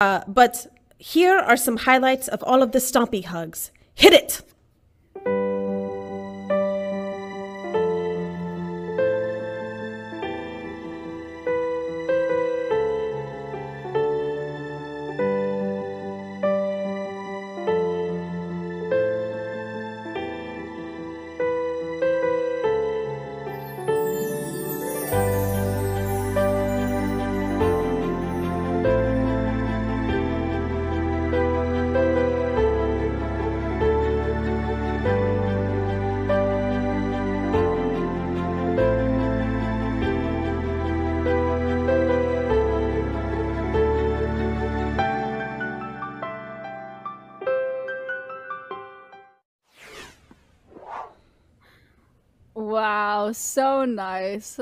But here are some highlights of all of the Stompy hugs. Hit it! Wow, so nice.